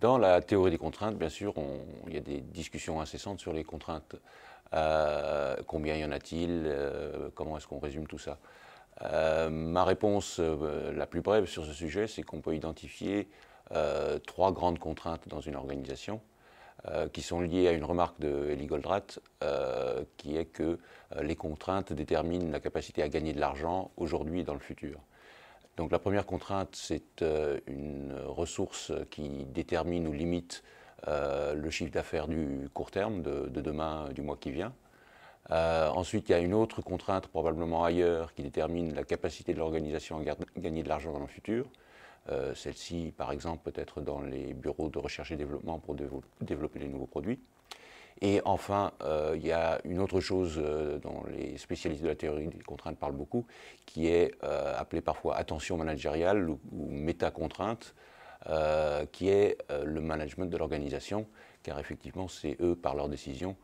Dans la théorie des contraintes, bien sûr, il y a des discussions incessantes sur les contraintes. Combien y en a-t-il, comment est-ce qu'on résume tout ça? Ma réponse la plus brève sur ce sujet, c'est qu'on peut identifier trois grandes contraintes dans une organisation qui sont liées à une remarque de Eli Goldratt, qui est que les contraintes déterminent la capacité à gagner de l'argent aujourd'hui et dans le futur. Donc la première contrainte, c'est une ressource qui détermine ou limite le chiffre d'affaires du court terme, de demain, du mois qui vient. Ensuite, il y a une autre contrainte, probablement ailleurs, qui détermine la capacité de l'organisation à gagner de l'argent dans le futur. Celle-ci, par exemple, peut être dans les bureaux de recherche et développement pour développer les nouveaux produits. Et enfin, il y a une autre chose dont les spécialistes de la théorie des contraintes parlent beaucoup, qui est appelée parfois attention managériale ou méta-contrainte, qui est le management de l'organisation, car effectivement, c'est eux, par leurs décisions,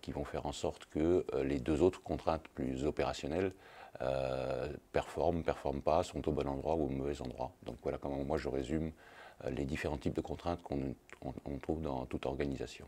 qui vont faire en sorte que les deux autres contraintes plus opérationnelles performent, performent pas, sont au bon endroit ou au mauvais endroit. Donc voilà comment moi je résume les différents types de contraintes qu'on trouve dans toute organisation.